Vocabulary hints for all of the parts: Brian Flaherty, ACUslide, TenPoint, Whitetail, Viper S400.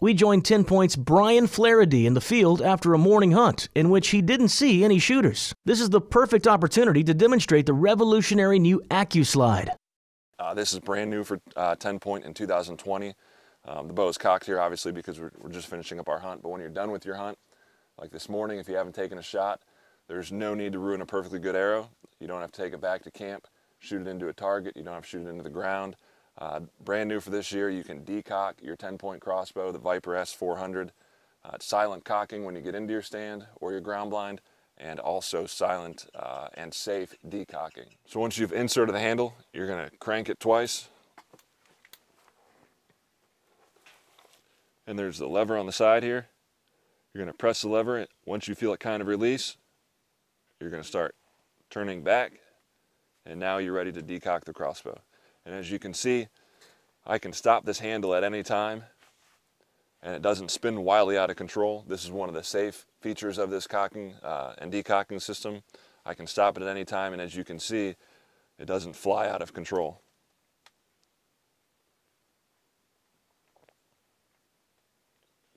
We joined TenPoint's Brian Flaherty in the field after a morning hunt in which he didn't see any shooters. This is the perfect opportunity to demonstrate the revolutionary new ACUslide. This is brand new for TenPoint in 2020. The bow is cocked here obviously because we're just finishing up our hunt, but when you're done with your hunt, like this morning, if you haven't taken a shot, there's no need to ruin a perfectly good arrow. You don't have to take it back to camp, shoot it into a target, you don't have to shoot it into the ground. Brand new for this year, you can decock your 10-point crossbow, the Viper S400. Silent cocking when you get into your stand or your ground blind, and also silent and safe decocking. So once you've inserted the handle, you're going to crank it twice. And there's the lever on the side here. You're going to press the lever. Once you feel it kind of release, you're going to start turning back, and now you're ready to decock the crossbow. And as you can see, I can stop this handle at any time, and it doesn't spin wildly out of control. This is one of the safe features of this cocking and decocking system. I can stop it at any time, and as you can see, it doesn't fly out of control.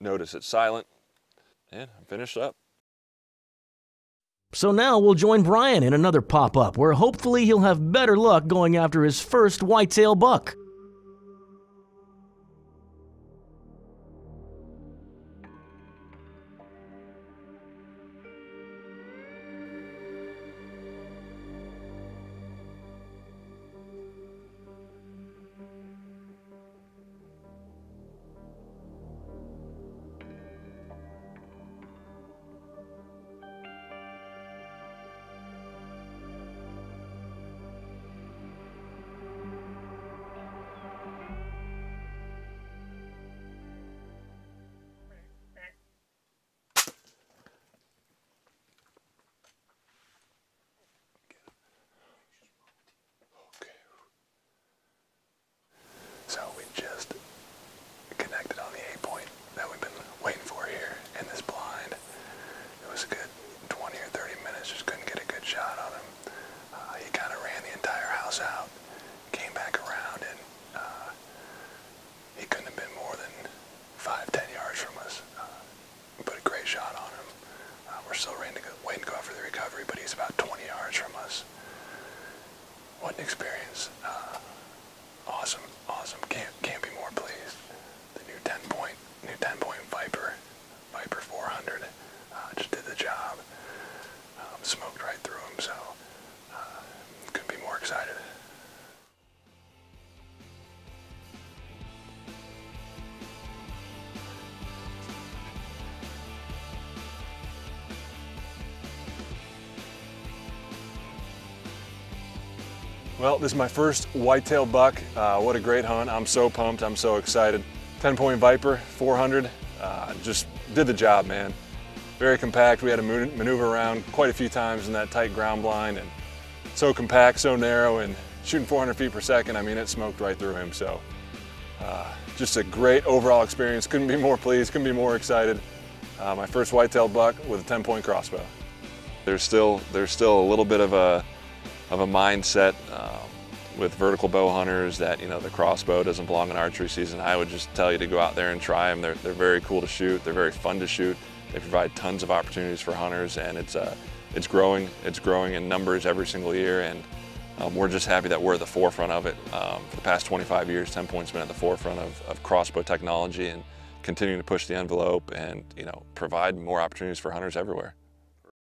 Notice it's silent, and I'm finished up. So now we'll join Brian in another pop-up where hopefully he'll have better luck going after his first whitetail buck. Experience. Awesome. Can't be more pleased. The new 10-point Viper 400 just did the job. Smoked right through him, so couldn't be more excited. Well, this is my first whitetail buck. What a great hunt. I'm so pumped. I'm so excited. 10-point Viper 400 just did the job, man. Very compact. We had to maneuver around quite a few times in that tight ground blind, and so compact, so narrow, and shooting 400 feet per second, I mean, it smoked right through him. So just a great overall experience. Couldn't be more pleased. Couldn't be more excited. My first whitetail buck with a 10-point crossbow. There's still a little bit of a mindset with vertical bow hunters that, you know, the crossbow doesn't belong in archery season. I would just tell you to go out there and try them. They're very cool to shoot. They're very fun to shoot. They provide tons of opportunities for hunters, and it's growing. It's growing in numbers every single year, and we're just happy that we're at the forefront of it. For the past 25 years, 10-point's been at the forefront of crossbow technology and continuing to push the envelope and, you know, provide more opportunities for hunters everywhere.